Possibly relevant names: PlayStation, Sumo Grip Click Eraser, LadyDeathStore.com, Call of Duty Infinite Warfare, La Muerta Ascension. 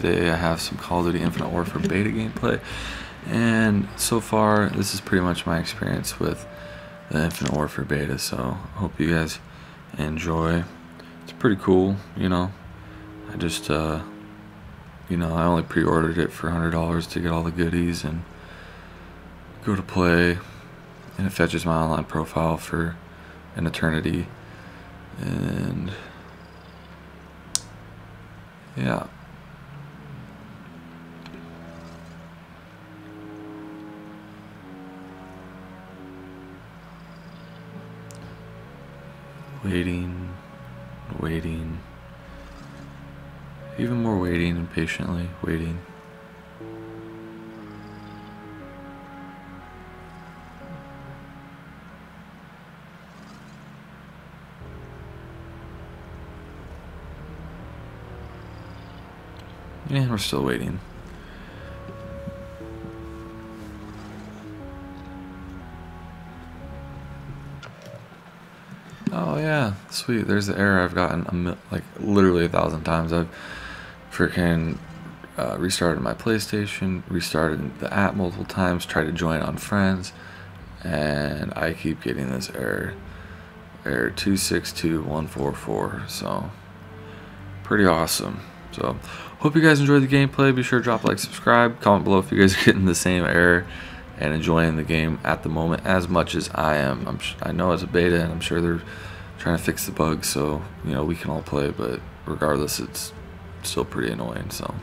Today I have some Call of Duty Infinite Warfare beta gameplay, and so far this is pretty much my experience with the Infinite Warfare beta, so hope you guys enjoy. It's pretty cool, you know. I just, I only pre-ordered it for $100 to get all the goodies and go to play, and it fetches my online profile for an eternity, and yeah. Waiting, even more waiting, and patiently waiting. And we're still waiting. Oh yeah, sweet. There's the error I've gotten like literally 1,000 times. I've freaking restarted my PlayStation, restarted the app multiple times, tried to join on friends, and I keep getting this error. Error 262144. So pretty awesome. So, hope you guys enjoyed the gameplay. Be sure to drop a like, subscribe, comment below if you guys are getting the same error and enjoying the game at the moment as much as I am. I know it's a beta, and I'm sure they're trying to fix the bug, so, you know, we can all play, but regardless, it's still pretty annoying, so...